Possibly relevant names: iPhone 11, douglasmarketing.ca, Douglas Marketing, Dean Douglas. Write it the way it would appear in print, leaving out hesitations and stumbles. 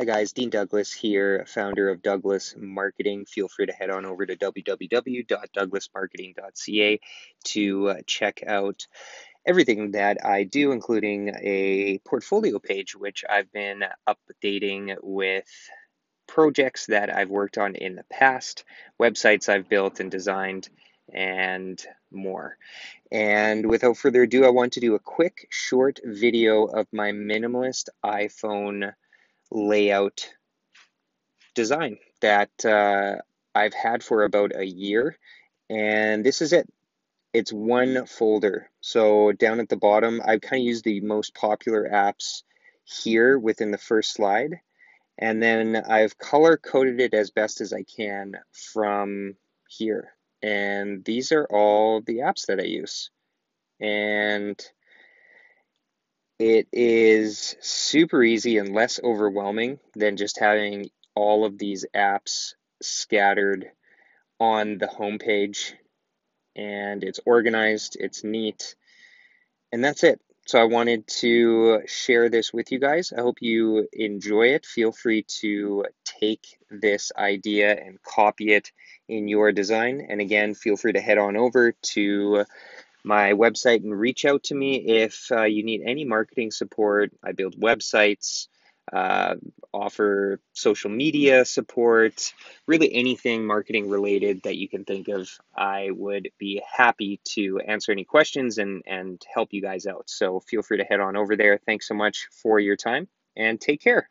Hi guys, Dean Douglas here, founder of Douglas Marketing. Feel free to head on over to www.douglasmarketing.ca to check out everything that I do, including a portfolio page, which I've been updating with projects that I've worked on in the past, websites I've built and designed, and more. And without further ado, I want to do a quick, short video of my minimalist iPhone layout design that I've had for about a year, and this is it. It's one folder. So down at the bottom, I've kind of used the most popular apps here within the first slide, and then I've color coded it as best as I can from here. And these are all the apps that I use, and it is super easy and less overwhelming than just having all of these apps scattered on the homepage. And it's organized, it's neat, and that's it. So I wanted to share this with you guys. I hope you enjoy it. Feel free to take this idea and copy it in your design. And again, feel free to head on over to my website and reach out to me if you need any marketing support. I build websites, offer social media support, really anything marketing related that you can think of. I would be happy to answer any questions and help you guys out. So feel free to head on over there. Thanks so much for your time and take care.